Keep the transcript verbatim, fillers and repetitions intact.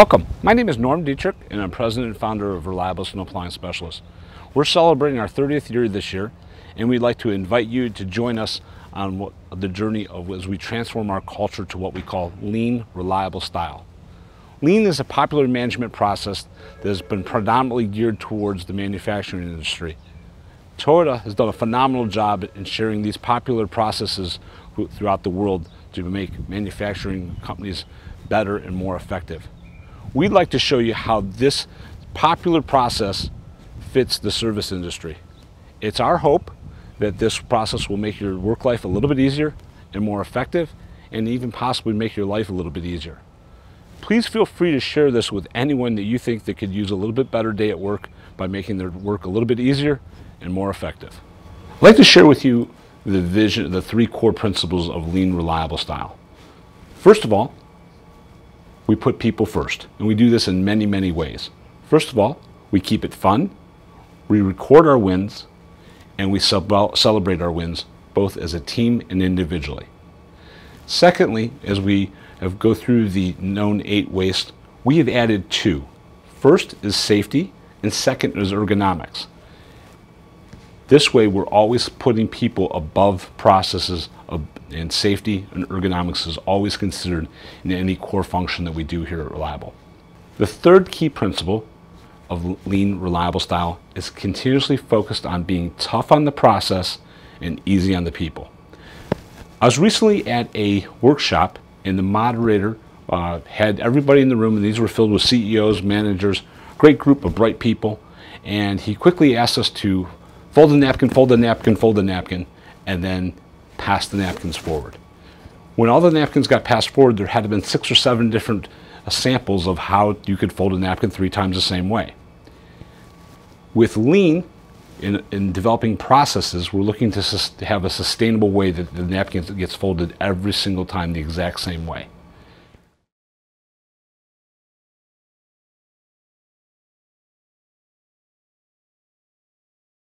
Welcome. My name is Norm Dietrich, and I'm president and founder of Reliables and Appliance Specialists. We're celebrating our thirtieth year this year, and we'd like to invite you to join us on what, the journey of as we transform our culture to what we call Lean Reliable Style. Lean is a popular management process that has been predominantly geared towards the manufacturing industry. Toyota has done a phenomenal job in sharing these popular processes throughout the world to make manufacturing companies better and more effective. We'd like to show you how this popular process fits the service industry. It's our hope that this process will make your work life a little bit easier and more effective, and even possibly make your life a little bit easier. Please feel free to share this with anyone that you think that could use a little bit better day at work by making their work a little bit easier and more effective. I'd like to share with you the vision, the three core principles of Lean Reliable Style. First of all, we put people first, and we do this in many, many ways. First of all, we keep it fun, we record our wins, and we celebrate our wins, both as a team and individually. Secondly, as we have go through the known eight waste, we have added two. First is safety, and second is ergonomics. This way, we're always putting people above processes, of, and safety and ergonomics is always considered in any core function that we do here at Reliable. The third key principle of Lean Reliable Style is continuously focused on being tough on the process and easy on the people. I was recently at a workshop, and the moderator uh, had everybody in the room, and these were filled with C E Os, managers, great group of bright people, and he quickly asked us to fold the napkin, fold the napkin, fold the napkin, and then pass the napkins forward. When all the napkins got passed forward, there had been six or seven different uh, samples of how you could fold a napkin three times the same way. With Lean, in, in developing processes, we're looking to, to have a sustainable way that the napkin gets folded every single time the exact same way.